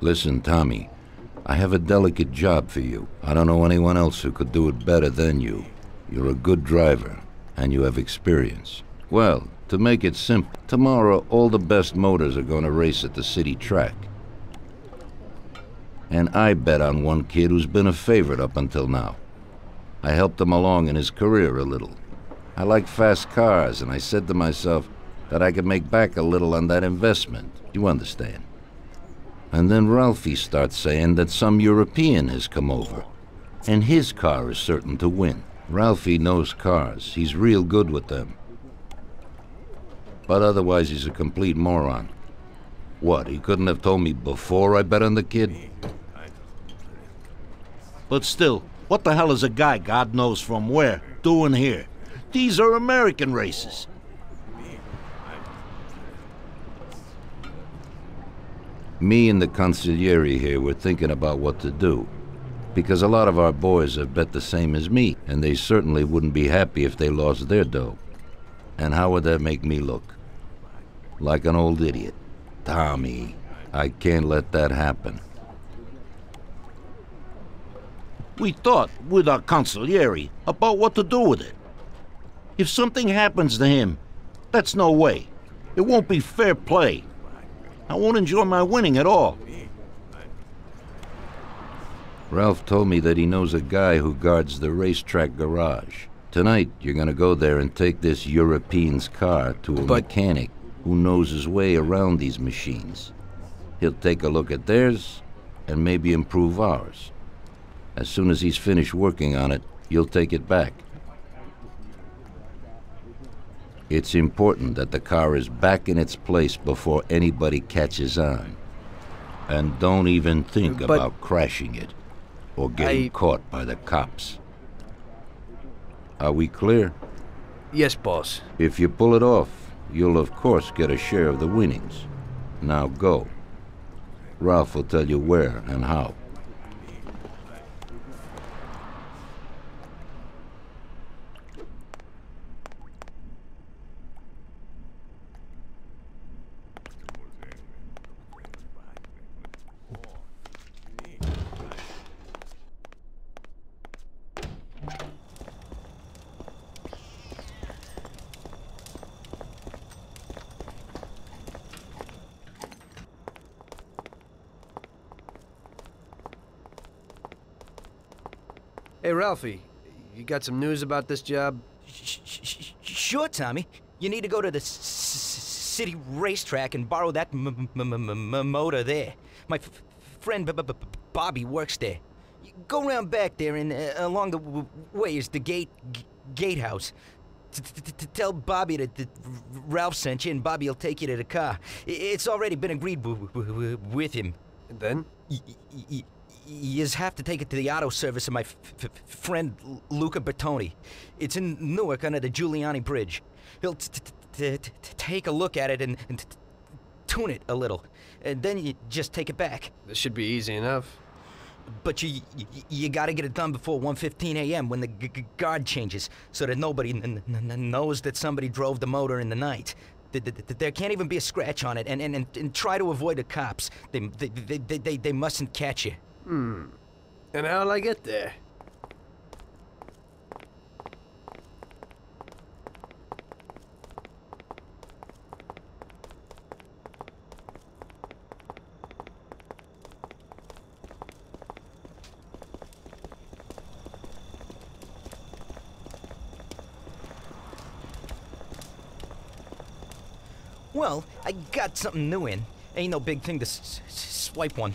Listen, Tommy, I have a delicate job for you. I don't know anyone else who could do it better than you. You're a good driver, and you have experience. Well, to make it simple, tomorrow all the best motors are going to race at the city track. And I bet on one kid who's been a favorite up until now. I helped him along in his career a little. I like fast cars, and I said to myself that I could make back a little on that investment. You understand? And then Ralphie starts saying that some European has come over, and his car is certain to win. Ralphie knows cars. He's real good with them. But otherwise, he's a complete moron. What, he couldn't have told me before I bet on the kid? But still, what the hell is a guy, God knows from where, doing here? These are American races. Me and the consigliere here were thinking about what to do, because a lot of our boys have bet the same as me, and they certainly wouldn't be happy if they lost their dough. And how would that make me look? Like an old idiot. Tommy, I can't let that happen. We thought, with our consigliere, about what to do with it. If something happens to him, that's no way. It won't be fair play. I won't enjoy my winning at all. Ralph told me that he knows a guy who guards the racetrack garage. Tonight, you're gonna go there and take this European's car to a mechanic who knows his way around these machines. He'll take a look at theirs and maybe improve ours. As soon as he's finished working on it, you'll take it back. It's important that the car is back in its place before anybody catches on. And don't even think about crashing it or getting caught by the cops. Are we clear? Yes, boss. If you pull it off, you'll of course get a share of the winnings. Now go. Ralph will tell you where and how. Hey, Ralphie, you got some news about this job? Sure, Tommy. You need to go to the city racetrack and borrow that motor there. My friend Bobby works there. Go around back there, and along the way is the gatehouse. Tell Bobby that Ralph sent you, and Bobby will take you to the car. It's already been agreed with him. And then? You just have to take it to the auto service of my friend Luca Bertoni. It's in Newark under the Giuliani Bridge. He'll take a look at it and tune it a little, and then you just take it back. This should be easy enough. But you gotta get it done before 1:15 a.m. when the guard changes, so that nobody knows that somebody drove the motor in the night. There can't even be a scratch on it, and try to avoid the cops. They mustn't catch you. Hmm. And how'll I get there? Well, I got something new in. Ain't no big thing to swipe one.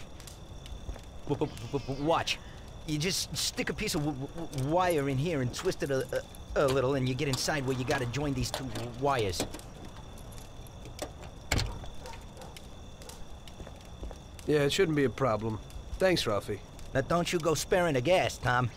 Watch. You just stick a piece of wire in here and twist it a little, and you get inside where you gotta join these two wires. Yeah, it shouldn't be a problem. Thanks, Ralphie. Now don't you go sparing the gas, Tom.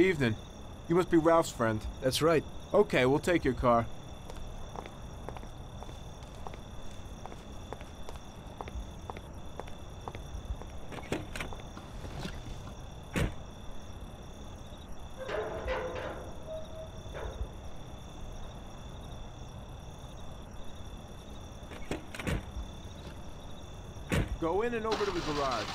Evening. You must be Ralph's friend. That's right. Okay, we'll take your car. Go in and over to the garage.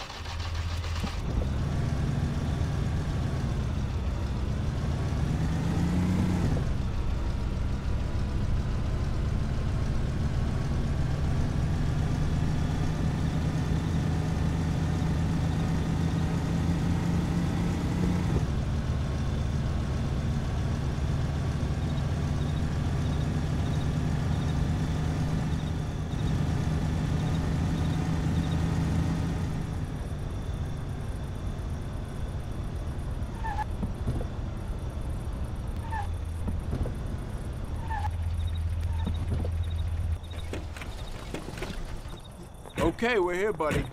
Okay, we're here, buddy.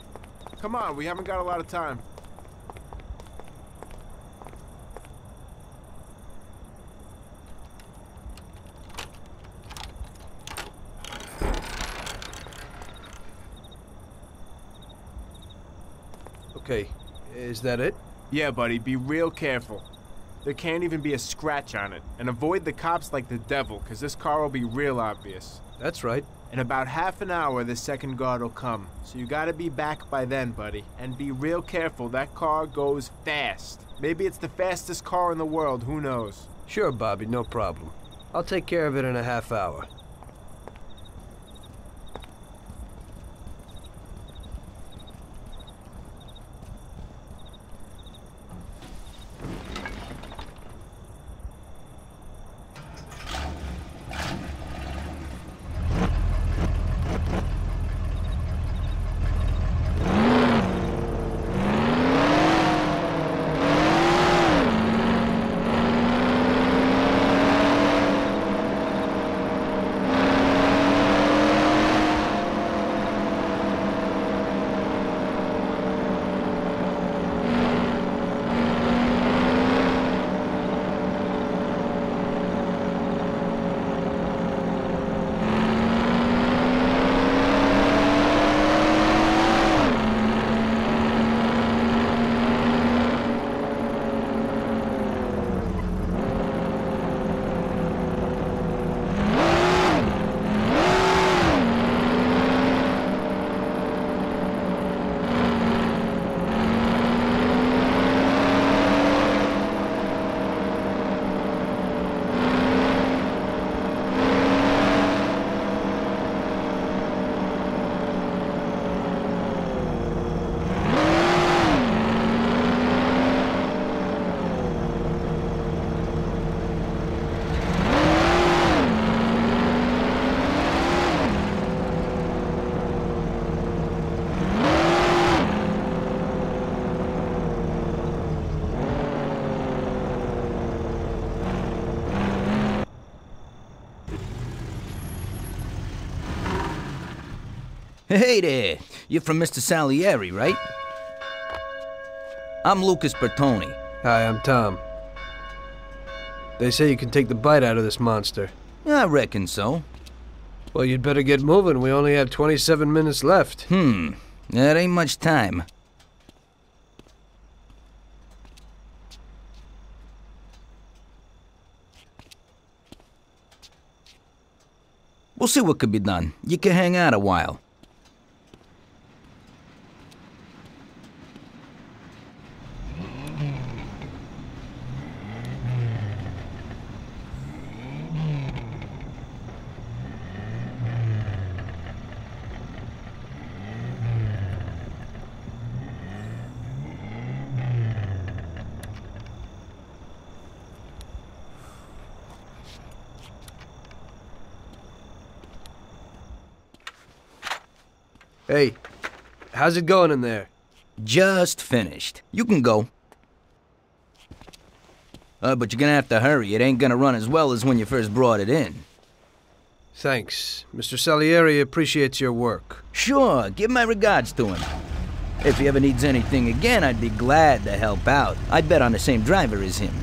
Come on, we haven't got a lot of time. Okay, is that it? Yeah, buddy, be real careful. There can't even be a scratch on it. And avoid the cops like the devil, because this car will be real obvious. That's right. In about half an hour, the second guard will come. So you gotta be back by then, buddy. And be real careful, that car goes fast. Maybe it's the fastest car in the world, who knows? Sure, Bobby, no problem. I'll take care of it in a half hour. Hey there! You're from Mr. Salieri, right? I'm Luca Bertoni. Hi, I'm Tom. They say you can take the bite out of this monster. I reckon so. Well, you'd better get moving. We only have 27 minutes left. That ain't much time. We'll see what could be done. You can hang out a while. Hey, how's it going in there? Just finished. You can go. But you're gonna have to hurry. It ain't gonna run as well as when you first brought it in. Thanks. Mr. Salieri appreciates your work. Sure, give my regards to him. If he ever needs anything again, I'd be glad to help out. I bet on the same driver as him.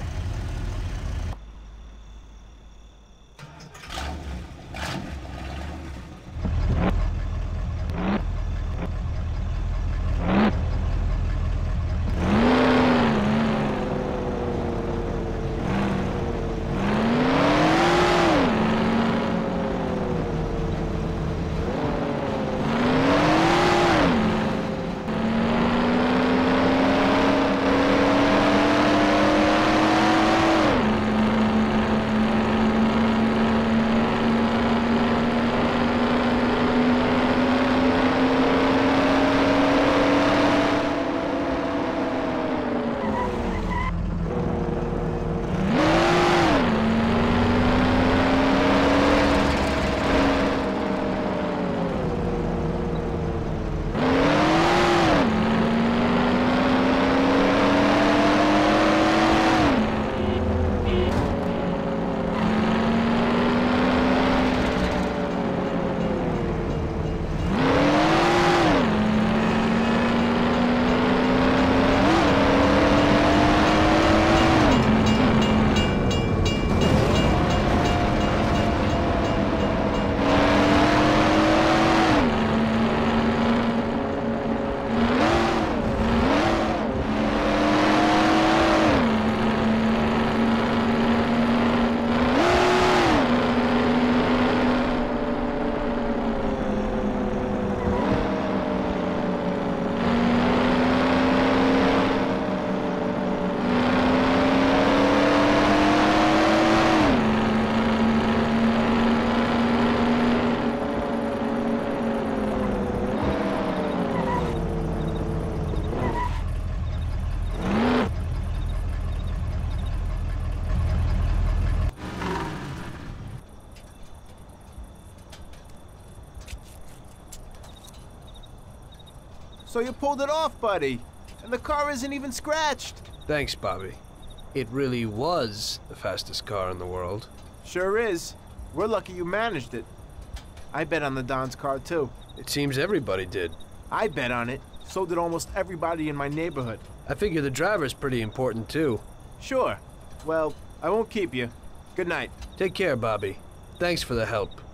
So you pulled it off, buddy. And the car isn't even scratched. Thanks, Bobby. It really was the fastest car in the world. Sure is. We're lucky you managed it. I bet on the Don's car, too. It seems everybody did. I bet on it. So did almost everybody in my neighborhood. I figure the driver's pretty important, too. Sure. Well, I won't keep you. Good night. Take care, Bobby. Thanks for the help.